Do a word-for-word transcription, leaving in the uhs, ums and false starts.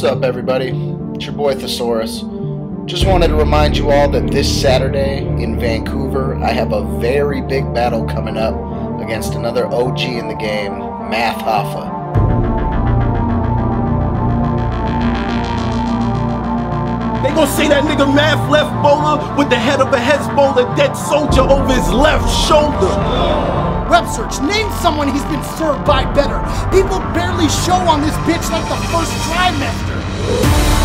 What's up, everybody? It's your boy Thesaurus. Just wanted to remind you all that this Saturday in Vancouver, I have a very big battle coming up against another O G in the game, Math Hoffa. They gonna say that nigga Math left Bola with the head of a Hezbollah dead soldier over his left shoulder. Web search, name someone he's been served by better. People barely show on this bitch like the first trimester.